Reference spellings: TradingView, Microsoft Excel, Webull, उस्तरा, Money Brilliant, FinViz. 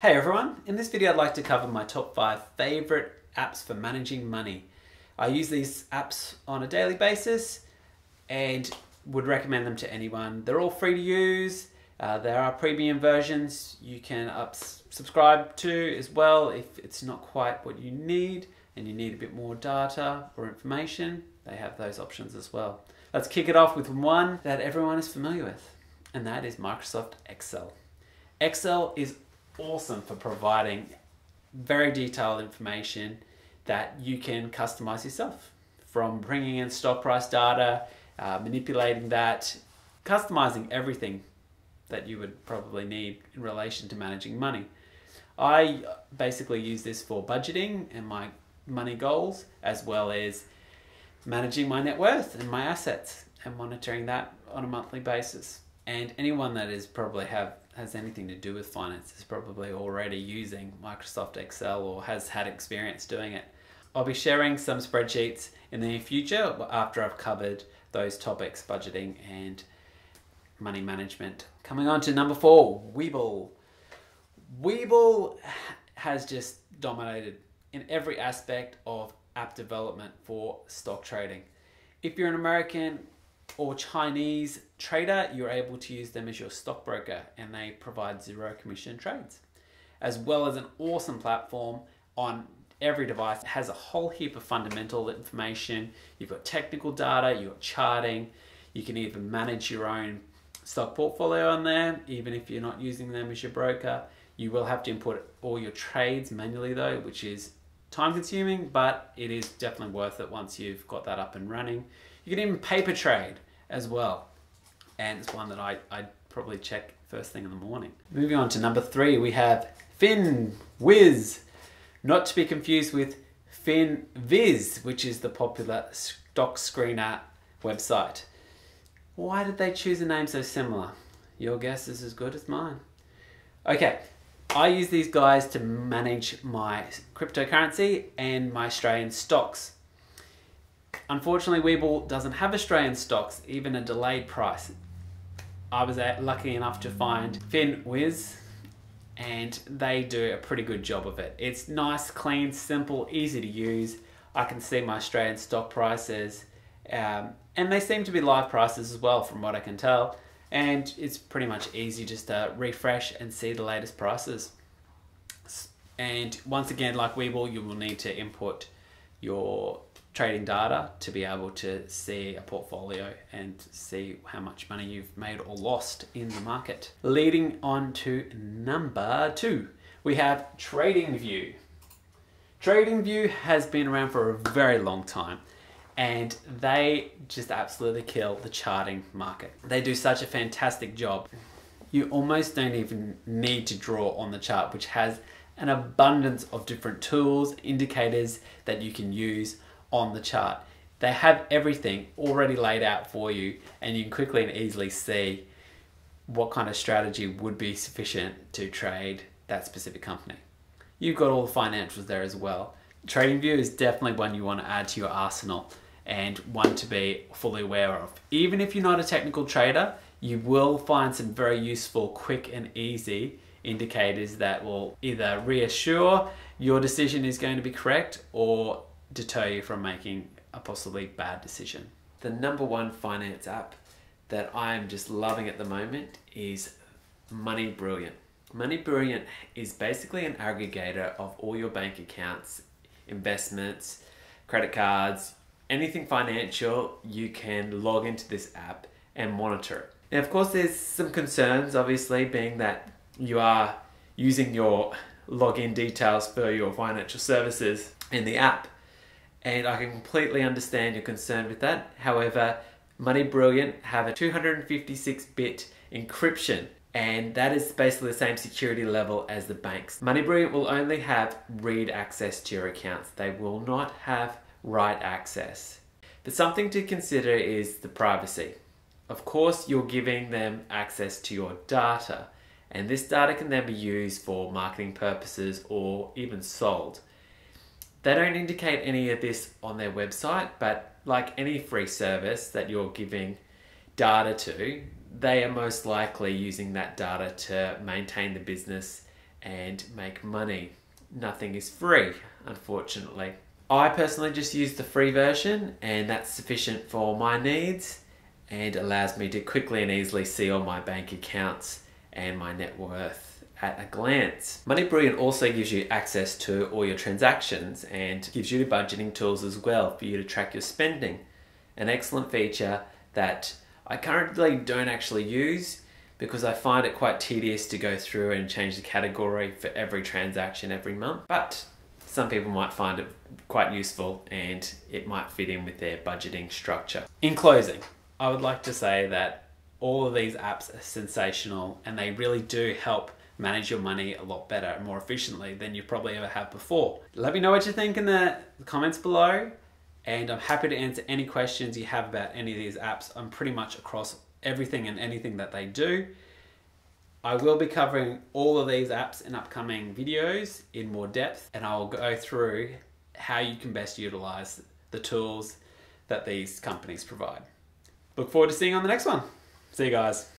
Hey everyone, in this video I'd like to cover my top 5 favorite apps for managing money. I use these apps on a daily basis and would recommend them to anyone. They're all free to use. There are premium versions you can subscribe to as well if it's not quite what you need and you need a bit more data or information. They have those options as well. Let's kick it off with one that everyone is familiar with, and that is Microsoft Excel. Excel is awesome for providing very detailed information that you can customize yourself, from bringing in stock price data, manipulating that, customizing everything that you would probably need in relation to managing money. I basically use this for budgeting and my money goals, as well as managing my net worth and my assets and monitoring that on a monthly basis. And anyone that is probably has anything to do with finance is probably already using Microsoft Excel or has had experience doing it. I'll be sharing some spreadsheets in the near future after I've covered those topics, budgeting and money management. Coming on to number 4, Webull. Webull has just dominated in every aspect of app development for stock trading. If you're an American or Chinese trader, you're able to use them as your stockbroker, and they provide zero commission trades, as well as an awesome platform on every device. It has a whole heap of fundamental information. You've got technical data, you've got charting, you can even manage your own stock portfolio on there. Even if you're not using them as your broker, you will have to input all your trades manually though, which is time consuming, but it is definitely worth it once you've got that up and running. You can even paper trade as well, and it's one that I probably check first thing in the morning. Moving on to number 3, we have FinViz, not to be confused with FinViz, which is the popular stock screener website. Why did they choose a name so similar? Your guess is as good as mine. Okay, I use these guys to manage my cryptocurrency and my Australian stocks. Unfortunately, Webull doesn't have Australian stocks, even a delayed price. I was lucky enough to find FinViz, and they do a pretty good job of it. It's nice, clean, simple, easy to use. I can see my Australian stock prices, and they seem to be live prices as well from what I can tell. And it's pretty much easy just to refresh and see the latest prices. And once again, like Webull, you will need to input your trading data to be able to see a portfolio and see how much money you've made or lost in the market. Leading on to number 2, we have TradingView. TradingView has been around for a very long time, and they just absolutely kill the charting market. They do such a fantastic job. You almost don't even need to draw on the chart, which has an abundance of different tools, indicators that you can use on the chart. They have everything already laid out for you, and you can quickly and easily see what kind of strategy would be sufficient to trade that specific company. You've got all the financials there as well. TradingView is definitely one you want to add to your arsenal and one to be fully aware of. Even if you're not a technical trader, you will find some very useful, quick and easy indicators that will either reassure your decision is going to be correct or deter you from making a possibly bad decision. The number 1 finance app that I'm just loving at the moment is Money Brilliant. Money Brilliant is basically an aggregator of all your bank accounts, investments, credit cards, anything financial. You can log into this app and monitor it. Now, of course, there's some concerns, obviously, being that you are using your login details for your financial services in the app. And I can completely understand your concern with that. However, Money Brilliant have a 256-bit encryption, and that is basically the same security level as the banks. Money Brilliant will only have read access to your accounts. They will not have write access. But something to consider is the privacy. Of course, you're giving them access to your data, and this data can then be used for marketing purposes or even sold. They don't indicate any of this on their website, but like any free service that you're giving data to, they are most likely using that data to maintain the business and make money. Nothing is free, unfortunately. I personally just use the free version, and that's sufficient for my needs and allows me to quickly and easily see all my bank accounts and my net worth at a glance. Money Brilliant also gives you access to all your transactions and gives you budgeting tools as well for you to track your spending. An excellent feature that I currently don't actually use because I find it quite tedious to go through and change the category for every transaction every month. But some people might find it quite useful and it might fit in with their budgeting structure. In closing, I would like to say that all of these apps are sensational and they really do help manage your money a lot better and more efficiently than you probably ever have before. Let me know what you think in the comments below, and I'm happy to answer any questions you have about any of these apps. I'm pretty much across everything and anything that they do. I will be covering all of these apps in upcoming videos in more depth, and I'll go through how you can best utilize the tools that these companies provide. Look forward to seeing you on the next one. See you guys.